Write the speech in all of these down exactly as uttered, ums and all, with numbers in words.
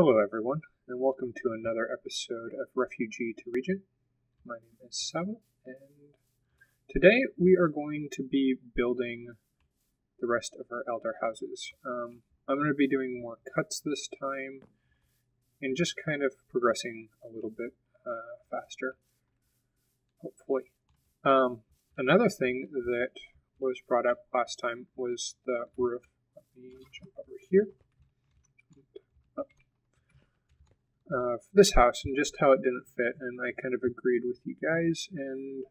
Hello everyone, and welcome to another episode of Refugee to Regent. My name is Sava, and today we are going to be building the rest of our elder houses. Um, I'm going to be doing more cuts this time, and just kind of progressing a little bit uh, faster, hopefully. Um, another thing that was brought up last time was the roof. Let me jump over here. Uh, for this house and just how it didn't fit, and I kind of agreed with you guys and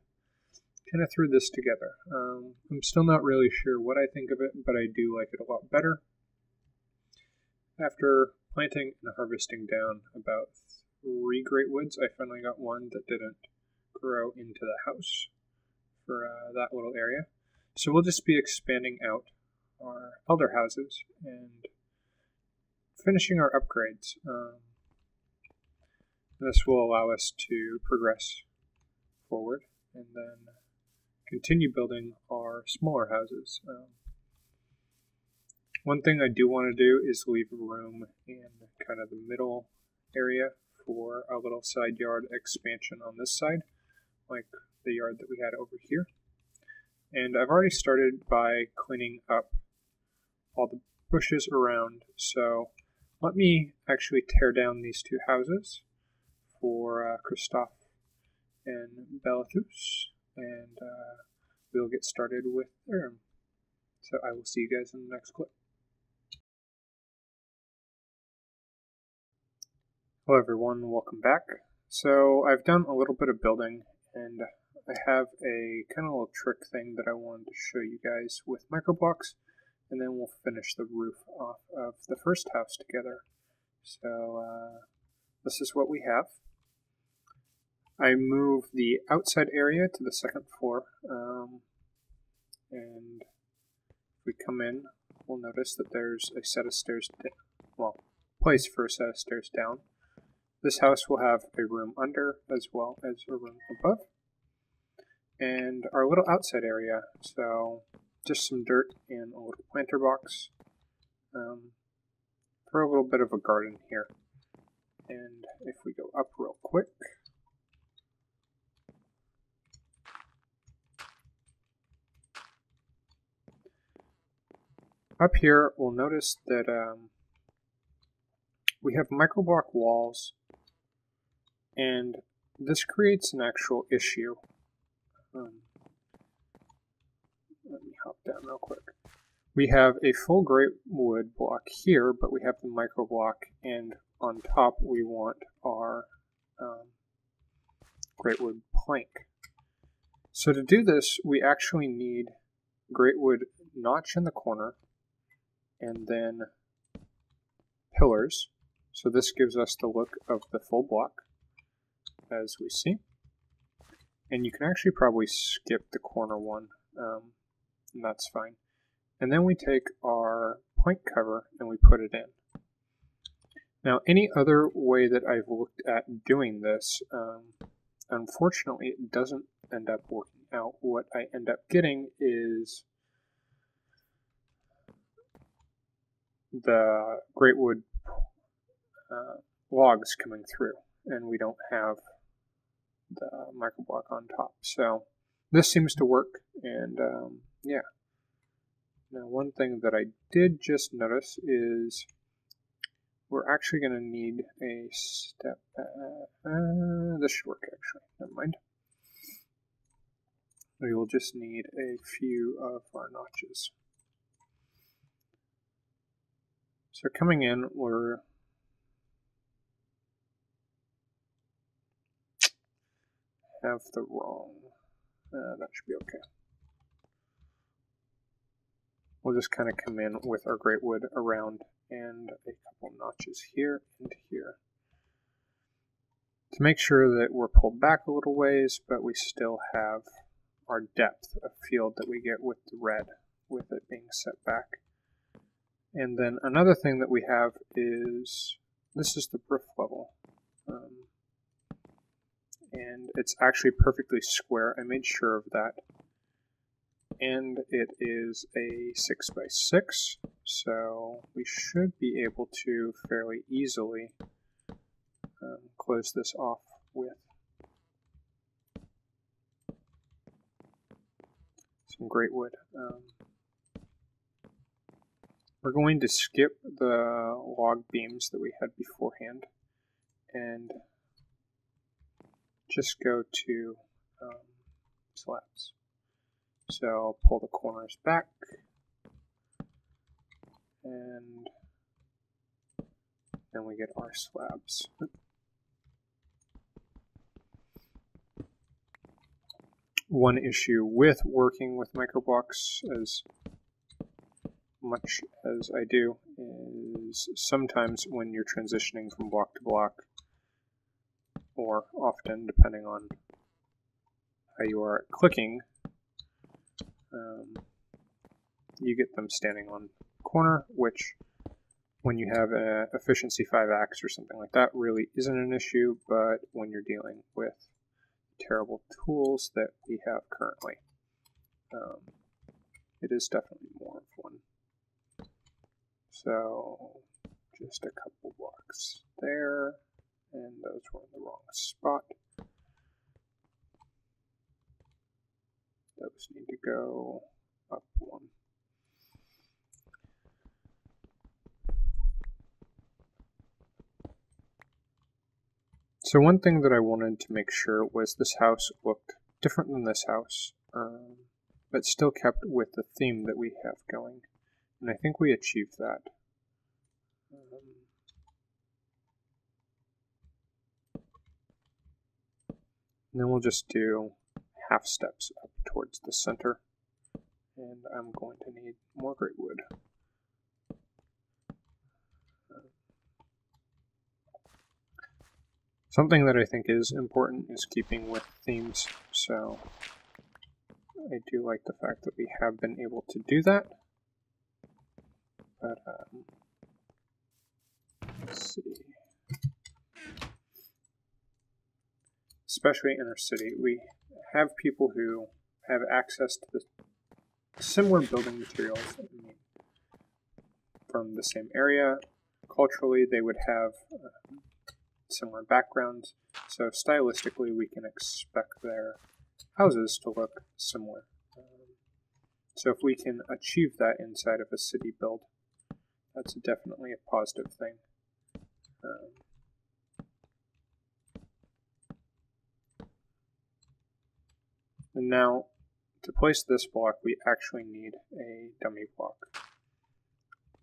kind of threw this together. Um, I'm still not really sure what I think of it, but I do like it a lot better. After planting and harvesting down about three great woods, I finally got one that didn't grow into the house for uh, that little area. So we'll just be expanding out our elder houses and finishing our upgrades. Um, This will allow us to progress forward and then continue building our smaller houses. Um, one thing I do want to do is leave room in kind of the middle area for a little side yard expansion on this side, like the yard that we had over here. And I've already started by cleaning up all the bushes around, so let me actually tear down these two houses for uh, Christophe and Bellathus, and uh, we'll get started with them. So I will see you guys in the next clip. Hello everyone, welcome back. So I've done a little bit of building, and I have a kind of little trick thing that I wanted to show you guys with MicroBlocks, and then we'll finish the roof off of the first house together. So uh, this is what we have. I move the outside area to the second floor, um, and if we come in, we'll notice that there's a set of stairs, well, place for a set of stairs down. This house will have a room under as well as a room above, and our little outside area, so just some dirt and a little planter box um, for a little bit of a garden here. And if we go up real quick, up here, we'll notice that um, we have microblock walls, and this creates an actual issue. Um, let me hop down real quick. We have a full great wood block here, but we have the microblock, and on top we want our um, great wood plank. So to do this, we actually need great wood notch in the corner, and then pillars. So this gives us the look of the full block, as we see. And you can actually probably skip the corner one, um, and that's fine. And then we take our plank cover and we put it in. Now, any other way that I've looked at doing this, um, unfortunately, it doesn't end up working out. What I end up getting is the great wood uh, logs coming through, and we don't have the microblock on top. So this seems to work, and um, yeah. Now, one thing that I did just notice is we're actually going to need a step. Uh, uh, this should work, actually. Never mind. We will just need a few of our notches. So coming in, we're have the wrong, uh, that should be okay. We'll just kind of come in with our great wood around and a couple notches here and here to make sure that we're pulled back a little ways, but we still have our depth of field that we get with the red, with it being set back. And then another thing that we have is, this is the roof level. Um, and it's actually perfectly square. I made sure of that. and it is a six by six, so we should be able to fairly easily um, close this off with some great wood. Um, we're going to skip the log beams that we had beforehand and just go to um, slabs. So I'll pull the corners back and then we get our slabs. One issue with working with MicroBlocks, as much as I do, is sometimes when you're transitioning from block to block, or often depending on how you are at clicking, um, you get them standing on the corner, which when you have an efficiency five axe or something like that really isn't an issue, but when you're dealing with terrible tools that we have currently, um, it is definitely more of one. So just a couple blocks there, and those were in the wrong spot. Those need to go up one. So one thing that I wanted to make sure was this house looked different than this house, um, but still kept with the theme that we have going. And I think we achieved that. Um, And then we'll just do half steps up towards the center. And I'm going to need more great wood. Something that I think is important is keeping with themes. So I do like the fact that we have been able to do that. But um, let's see. Especially in our city, we have people who have access to the similar building materials, I mean, from the same area. Culturally, they would have um, similar backgrounds, so stylistically, we can expect their houses to look similar. Um, so if we can achieve that inside of a city build, that's definitely a positive thing. Um, And now, to place this block, we actually need a dummy block.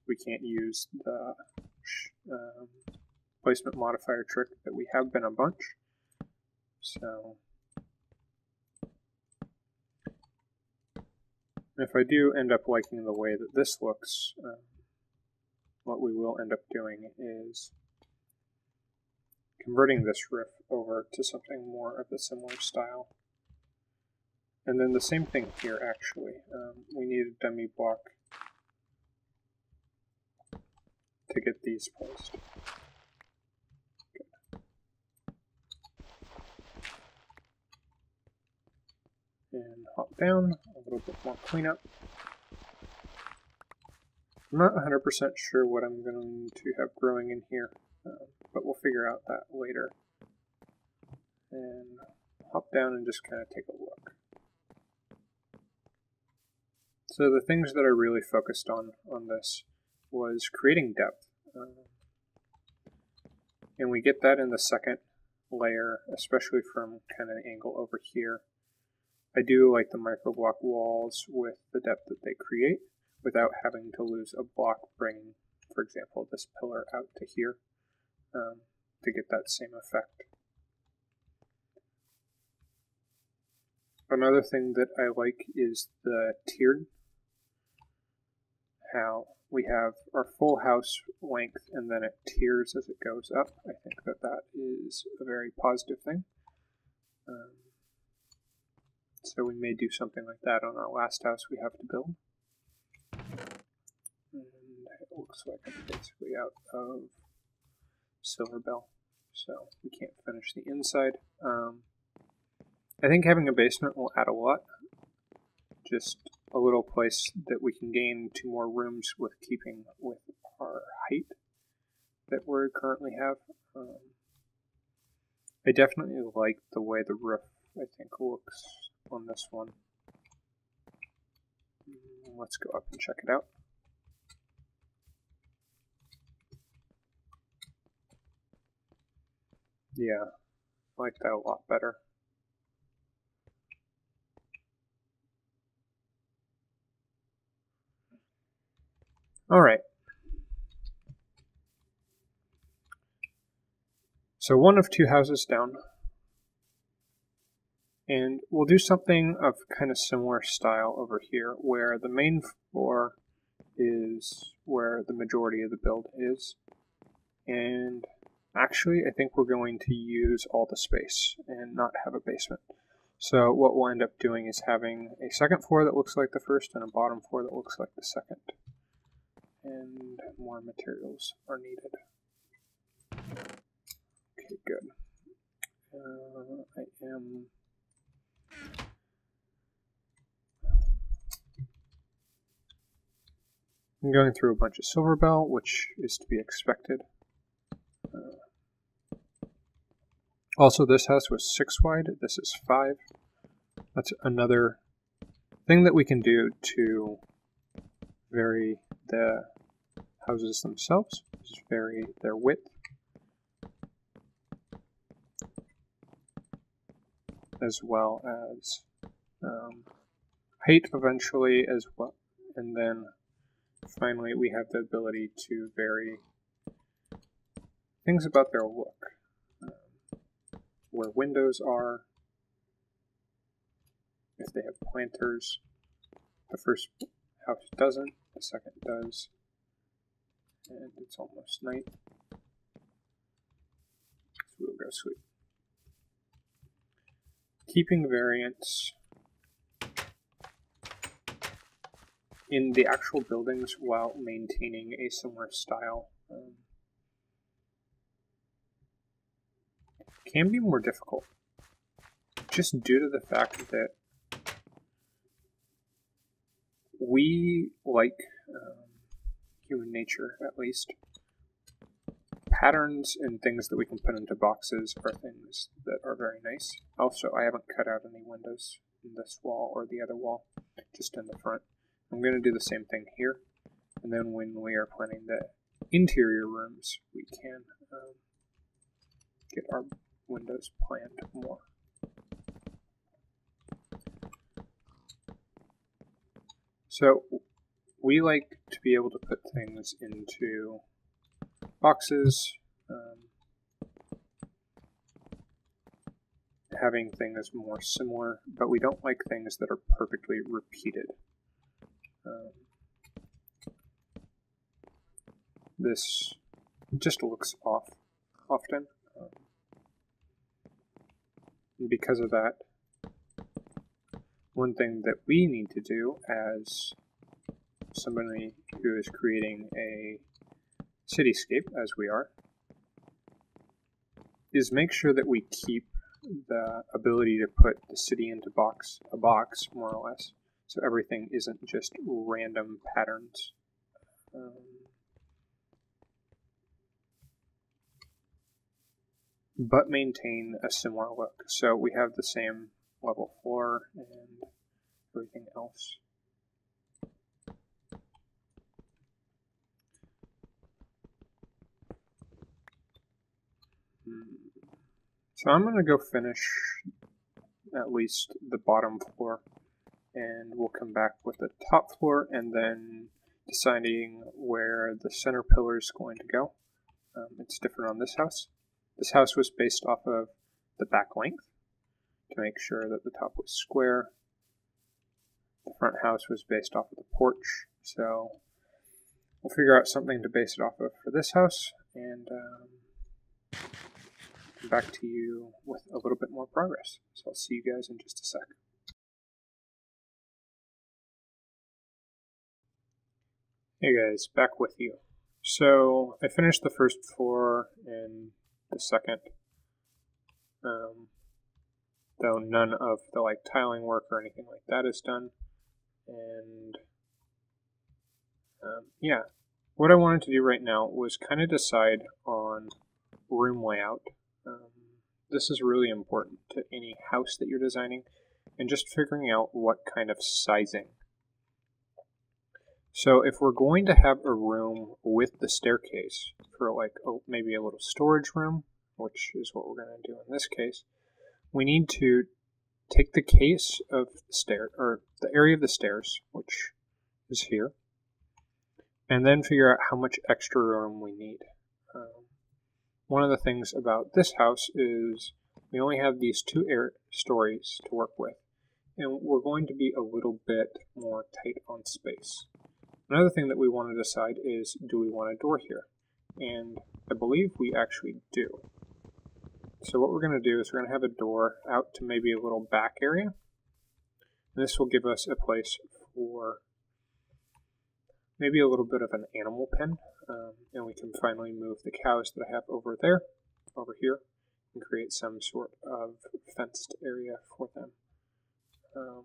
We can't use the um, placement modifier trick that we have been a bunch. So, if I do end up liking the way that this looks, um, what we will end up doing is converting this riff over to something more of a similar style. And then the same thing here, actually. Um, we need a dummy block to get these placed. Good. And hop down, a little bit more cleanup. I'm not one hundred percent sure what I'm going to have growing in here, uh, but we'll figure out that later. And hop down and just kind of take a look. So the things that I really focused on on this was creating depth. Um, and we get that in the second layer, especially from kind of an angle over here. I do like the microblock walls with the depth that they create without having to lose a block bringing, for example, this pillar out to here um, to get that same effect. Another thing that I like is the tiered. How we have our full house length and then it tiers as it goes up. I think that that is a very positive thing. Um, so we may do something like that on our last house we have to build. And it looks like I'm basically out of Silverbell, so we can't finish the inside. Um, I think having a basement will add a lot. Just a little place that we can gain two more rooms with keeping with our height that we currently have. Um, I definitely like the way the roof, I think, looks on this one. Let's go up and check it out. Yeah, I like that a lot better. All right. So one of two houses down. And we'll do something of kind of similar style over here, where the main floor is where the majority of the build is. And actually, I think we're going to use all the space and not have a basement. So what we'll end up doing is having a second floor that looks like the first and a bottom floor that looks like the second. And more materials are needed. Okay, good. Uh, I am... I'm going through a bunch of Silverbell, which is to be expected. Uh, also, this house was six wide. This is five. That's another thing that we can do to vary the houses themselves. Just vary their width. As well as um, height eventually as well. And then finally we have the ability to vary things about their look. Um, where windows are, if they have planters. The first house doesn't, the second does. And it's almost night. So we'll go sleep. Keeping variants in the actual buildings while maintaining a similar style um, can be more difficult, just due to the fact that we like, um, human nature at least, patterns and things that we can put into boxes are things that are very nice. Also, I haven't cut out any windows in this wall or the other wall, just in the front. I'm going to do the same thing here, and then when we are planning the interior rooms, we can um, get our windows planned more. So, we like to be able to put things into boxes, um, having things more similar, but we don't like things that are perfectly repeated. Um, this just looks off often. Um, and because of that, one thing that we need to do as somebody who is creating a cityscape, as we are, is make sure that we keep the ability to put the city into box a box, more or less, so everything isn't just random patterns. Um, but maintain a similar look. So we have the same level floor and everything else. So I'm going to go finish at least the bottom floor, and we'll come back with the top floor and then deciding where the center pillar is going to go. Um, it's different on this house. This house was based off of the back length to make sure that the top was square. The front house was based off of the porch, so we'll figure out something to base it off of for this house, and um, back to you with a little bit more progress. So I'll see you guys in just a sec. Hey guys, back with you. So I finished the first floor and the second, um, though none of the like tiling work or anything like that is done. And um, yeah, what I wanted to do right now was kind of decide on room layout. Um, this is really important to any house that you're designing, and just figuring out what kind of sizing. So if we're going to have a room with the staircase for like oh, maybe a little storage room, which is what we're going to do in this case, we need to take the case of the stair or the area of the stairs, which is here, and then figure out how much extra room we need. Um, one of the things about this house is we only have these two air stories to work with, and we're going to be a little bit more tight on space. Another thing that we want to decide is, do we want a door here? And I believe we actually do. So what we're going to do is we're going to have a door out to maybe a little back area. And this will give us a place for maybe a little bit of an animal pen. Um, and we can finally move the cows that I have over there, over here, and create some sort of fenced area for them. Um,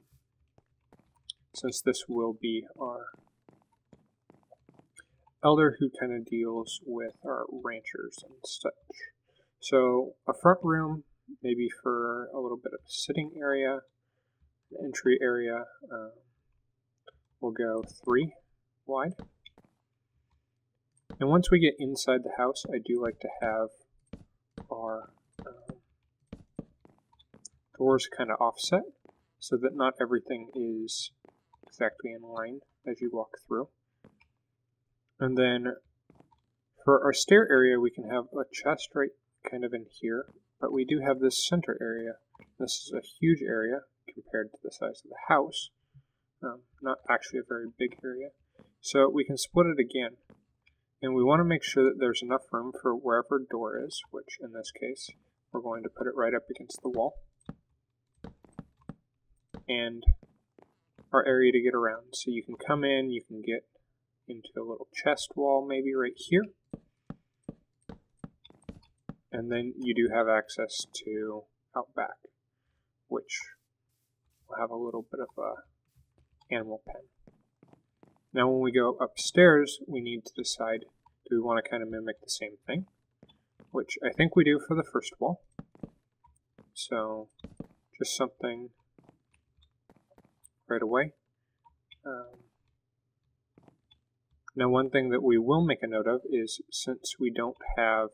since this will be our elder who kind of deals with our ranchers and such. So a front room, maybe for a little bit of sitting area, entry area, um, we'll go three wide. And once we get inside the house, I do like to have our um, doors kind of offset so that not everything is exactly in line as you walk through. And then for our stair area, we can have a chest right kind of in here, but we do have this center area. This is a huge area compared to the size of the house, um, not actually a very big area. So we can split it again, and we want to make sure that there's enough room for wherever door is, which in this case, we're going to put it right up against the wall, and our area to get around. So you can come in, you can get into a little chest wall maybe right here, and then you do have access to out back, which will have a little bit of a animal pen. Now when we go upstairs, we need to decide, do we want to kind of mimic the same thing, which I think we do for the first wall. So just something right away. Um, Now, one thing that we will make a note of is, since we don't have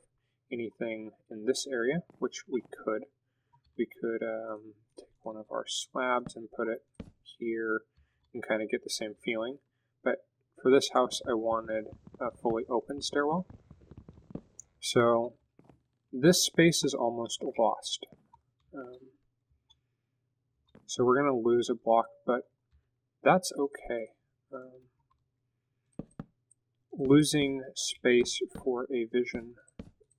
anything in this area, which we could, we could um, take one of our slabs and put it here and kind of get the same feeling. But for this house, I wanted a fully open stairwell. So this space is almost lost. Um, so we're going to lose a block, but that's okay. Um, Losing space for a vision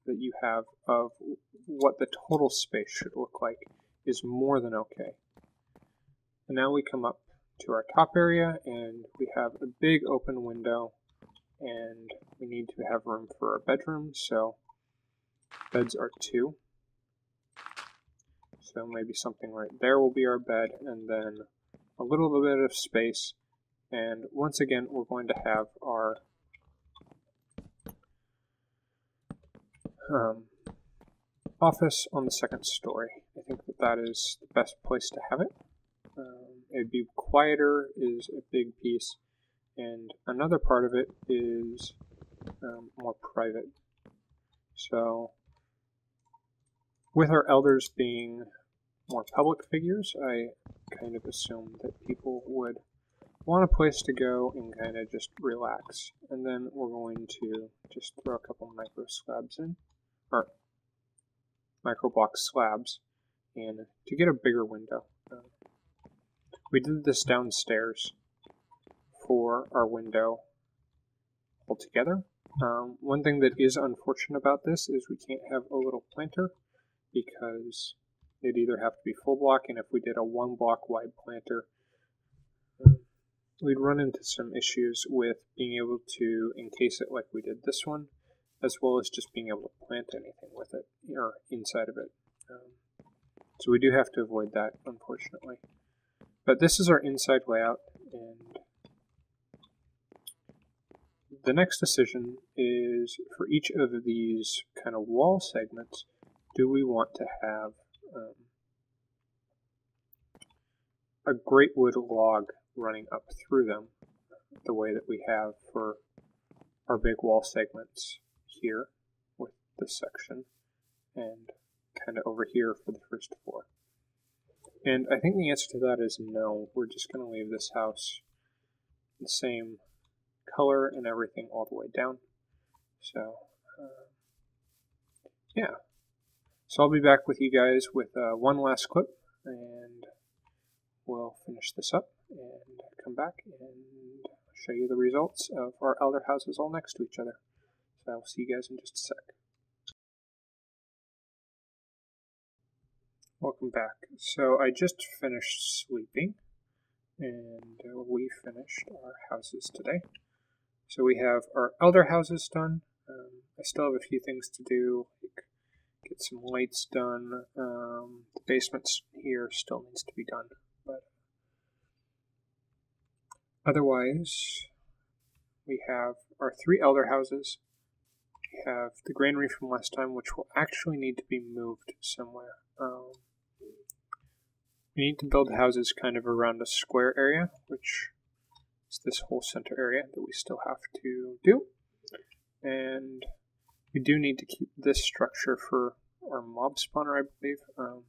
that you have of what the total space should look like is more than okay. And now we come up to our top area, and we have a big open window, and we need to have room for our bedrooms, so beds are two. So maybe something right there will be our bed, and then a little bit of space. And once again, we're going to have our Um, office on the second story. I think that that is the best place to have it. Um, it'd be quieter is a big piece, and another part of it is um, more private. So with our elders being more public figures, I kind of assumed that people would want a place to go and kind of just relax. And then we're going to just throw a couple micro slabs in, or MicroBlocks slabs, and to get a bigger window. Um, we did this downstairs for our window altogether. Um, one thing that is unfortunate about this is we can't have a little planter, because it'd either have to be full block, and if we did a one block wide planter, um, we'd run into some issues with being able to encase it like we did this one, as well as just being able to plant anything with it, or inside of it. Um, so we do have to avoid that, unfortunately. But this is our inside layout, in. The next decision is, for each of these kind of wall segments, do we want to have um, a greatwood log running up through them, the way that we have for our big wall segments here with this section, and kind of over here for the first four? And I think the answer to that is no. We're just going to leave this house the same color and everything all the way down. So uh, yeah, so I'll be back with you guys with uh, one last clip, and we'll finish this up and come back and show you the results of our elder houses all next to each other. So I'll see you guys in just a sec. Welcome back. So I just finished sleeping, and uh, we finished our houses today. So we have our elder houses done. Um, I still have a few things to do, like get some lights done. Um, the basement here still needs to be done, but otherwise we have our three elder houses. We have the granary from last time, which will actually need to be moved somewhere. Um, we need to build houses kind of around a square area, which is this whole center area that we still have to do. And we do need to keep this structure for our mob spawner, I believe. Um,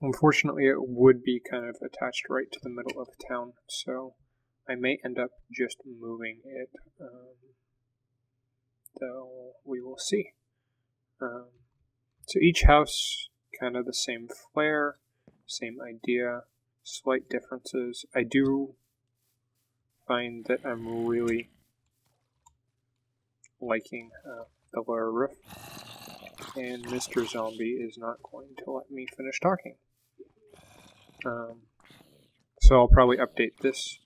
unfortunately, it would be kind of attached right to the middle of town, so I may end up just moving it, um, though we will see. Um, so each house, kind of the same flair, same idea, slight differences. I do find that I'm really liking uh, the lower roof, and Mister Zombie is not going to let me finish talking. Um, so I'll probably update this,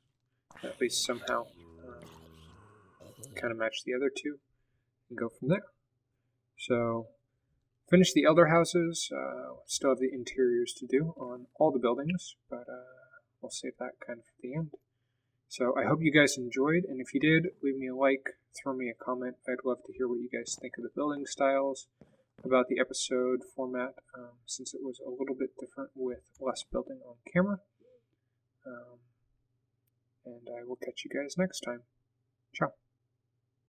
at least somehow, um, kind of match the other two, and go from there. So finish the elder houses. Uh, still have the interiors to do on all the buildings, but uh, we'll save that kind of for the end. So I hope you guys enjoyed, and if you did, leave me a like, throw me a comment. I'd love to hear what you guys think of the building styles, about the episode format, um, since it was a little bit different with less building on camera. Um, and I will catch you guys next time. Ciao.